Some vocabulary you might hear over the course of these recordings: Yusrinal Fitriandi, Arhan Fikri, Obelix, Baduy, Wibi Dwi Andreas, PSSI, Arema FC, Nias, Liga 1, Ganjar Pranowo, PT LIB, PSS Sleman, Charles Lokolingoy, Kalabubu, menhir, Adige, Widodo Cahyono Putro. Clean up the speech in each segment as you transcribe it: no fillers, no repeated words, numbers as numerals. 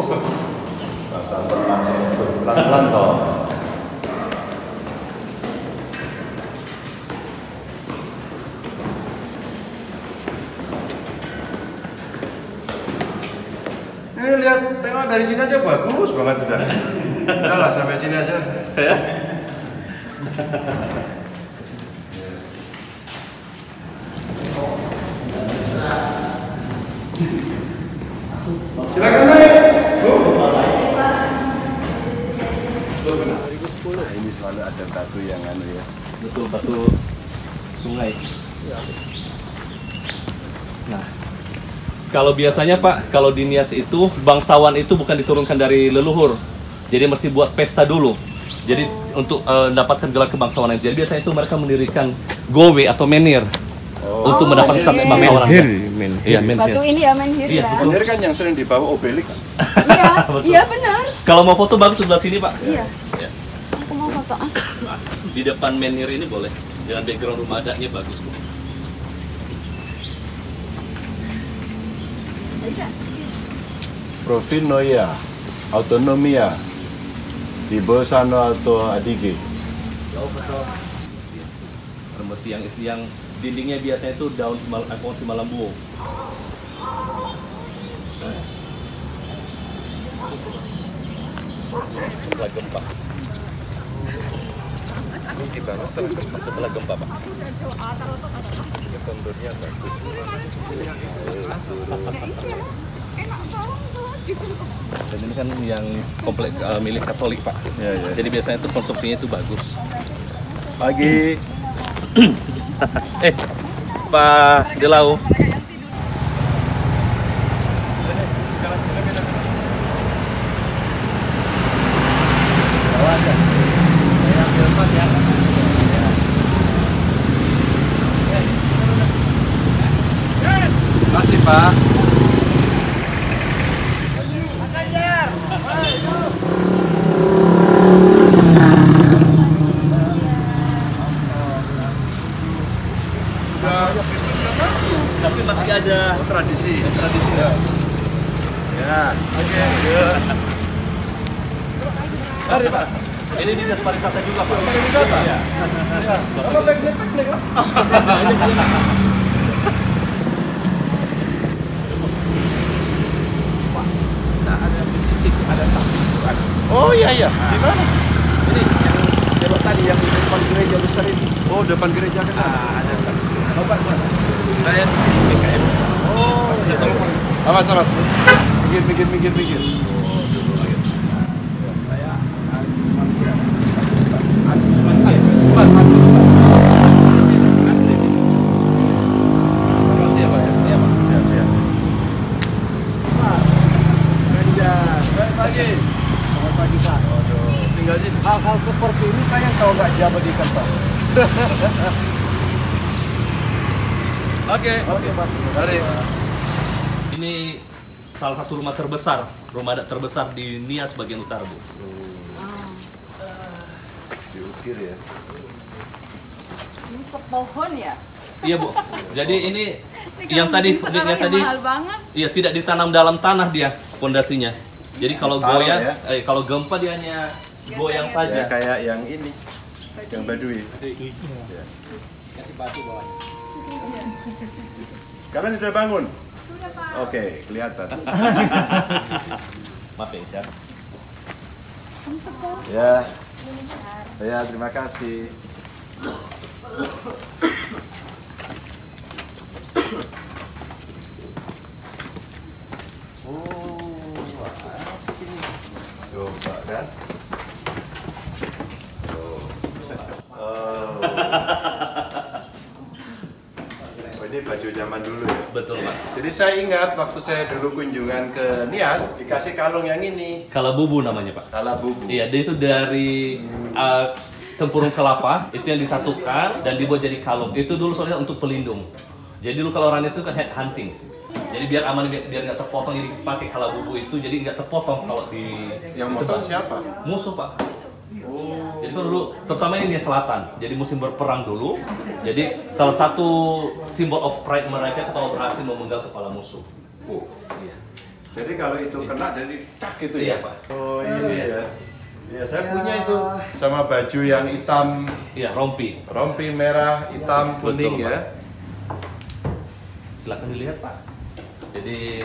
Pasal langsung pelan-pelan toh. Ini lihat, tengok dari sini aja bagus banget udah. Udah lah sampai sini aja. Silakan naik. Nah, ini selalu ada batu yang anu ya. Betul, batu sungai. Nah, kalau biasanya Pak, kalau di Nias itu bangsawan itu bukan diturunkan dari leluhur. Jadi mesti buat pesta dulu. Jadi untuk mendapatkan gelar kebangsawanan. Jadi biasanya itu mereka mendirikan gowe atau menhir. Oh, untuk mendapatkan status bangsawan. Iya, batu ini ya menhir. Iya, menhir kan yang sering dibawa Obelix. Iya, iya benar. Kalau mau foto bagus sebelah sini, Pak. Iya. Ya. Aku mau foto ah. Di depan menhir ini boleh. Dengan background rumah adatnya bagus, Bu. Provinoia, autonomia. Di Bosano atau Adige. Oh, betul. Terus yang dindingnya biasanya itu daun semalam buah. Setelah gempa. Ini dibangun setelah gempa, Pak. Ya, konturnya bagus. Dan ini kan yang komplek milik Katolik, Pak. Ya, ya. Jadi biasanya itu konstruksinya itu bagus. Pagi. Pak Delau. Terima kasih, Pak. Tapi masih ada tradisi ya. Ya, oke. Mari Pak. Ini dinas pariwisata juga Pak. Pariwisata. Iya. Kalau backpack lah. Nah, ada di situ ada tapis Quran. Oh iya iya. Di mana? Ini yang tadi yang di depan gereja besar ini. Oh, depan gereja kan ada tapis Quran. Bapak saya di sini PKM. Oh, ya. Awas. Mikir. Oh, dulu lagi. Saya asli. Terima kasih ya, Pak. Ya, Pak. Sehat-sehat. Pak. Ganjar. Selamat pagi. Selamat pagi, Pak. Waduh. Tinggal sih hal-hal seperti ini saya tahu enggak jabat di kantor. Oke, Pak. Mari. Ini salah satu rumah adat terbesar di Nias bagian utara, Bu. Diukir ya. Ini sepohon ya? Iya, Bu. Jadi ini yang tadi mahal banget. Iya, tidak ditanam dalam tanah dia pondasinya. Jadi kalau goyang, kalau gempa dia hanya goyang saja. Ya, kayak yang ini. Yang Baduy. Iya. Kasih batu bawahnya. Kalian sudah bangun? Sudah, Pak. Oke, kelihatan. Maaf ya, Car. Ya, terima kasih. Oh, asik ini. Coba kan? Ini baju zaman dulu ya? Betul, Pak. Jadi saya ingat waktu saya dulu kunjungan ke Nias, dikasih kalung yang ini. Kalabubu namanya, Pak. Kalabubu. Iya, dia itu dari tempurung kelapa, itu yang disatukan dan dibuat jadi kalung. Itu dulu soalnya untuk pelindung. Jadi dulu kalau orang Nias itu kan head hunting. Jadi biar aman, biar nggak terpotong, jadi pakai kalabubu itu. Jadi nggak terpotong kalau di... Yang motong siapa? Musuh, Pak. Oh. Jadi dulu, terutama ini di selatan, jadi musim berperang dulu. Jadi salah satu simbol of pride mereka kalau berhasil memenggal kepala musuh. Oh. Iya. Jadi kalau itu kena jadi tak gitu ya Pak? Oh iya. Ya, saya punya itu sama baju yang hitam, ya, rompi merah, hitam, kuning. Betul, ya. Silahkan dilihat Pak. Jadi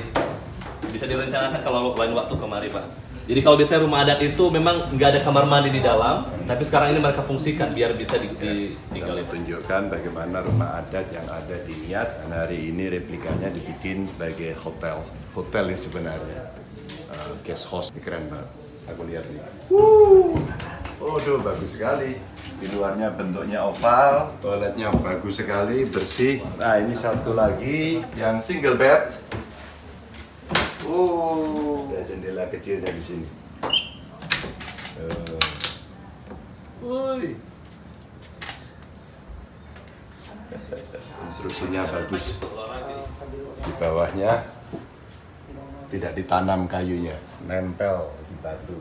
bisa direncanakan kalau lain waktu kemari Pak. Jadi kalau biasanya rumah adat itu memang nggak ada kamar mandi di dalam, tapi sekarang ini mereka fungsikan biar bisa ditinggalin. Tunjukkan bagaimana rumah adat yang ada di Nias dan hari ini replikanya dibikin sebagai hotel yang sebenarnya guest house. Keren banget. Aku lihat nih. Waduh, bagus sekali. Di luarnya bentuknya oval, toiletnya bagus sekali, bersih. Nah, ini satu lagi yang single bed. Ada jendela kecilnya di sini. Instruksinya bagus. Di bawahnya tidak ditanam kayunya, nempel di batu.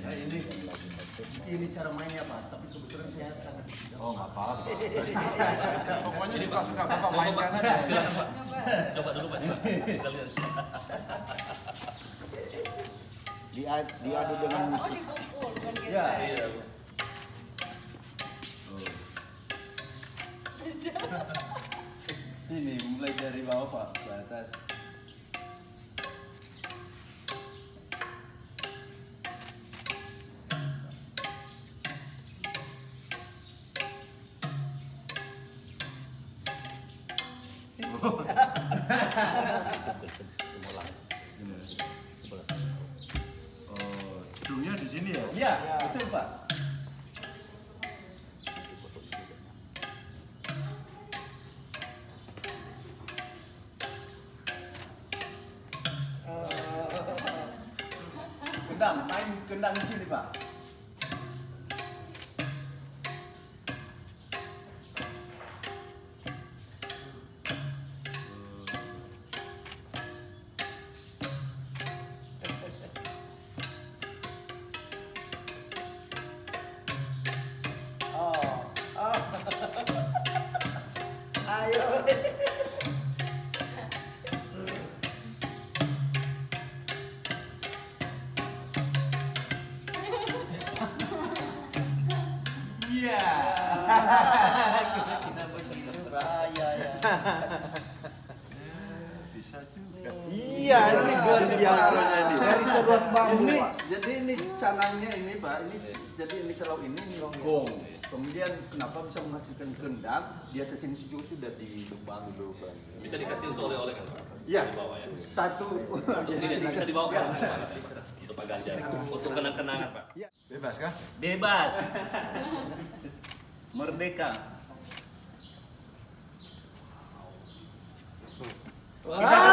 Nah, ini cara mainnya Pak, tapi kebetulan saya sangat nggak apa-apa. Pokoknya suka-suka Bapak mainkan aja. Silakan Pak. Coba dulu Pak. Kita lihat. Diadu dengan musik. Ya, iya. Ini mulai dari bawah Pak ke atas. Dunia di sini ya? Iya, betul Pak. Kendang, main kendang di sini Pak. Kita begitu bahaya ya. Bisa juga. Iya, ini luar biasa ini. Dari seluas bambu. Jadi ini canangnya ini Pak, ini jadi ini kalau ini longgong. Kemudian kenapa bisa menghasilkan kendang? Di atas ini sudah dilubang. Bisa dikasih untuk oleh-oleh kan Pak? Iya. Satu. Ini bisa dibawa ke mana? Untuk Pak Ganjar. Untuk kenang-kenangan Pak. Bebas kah? Bebas. Merdeka. Wow.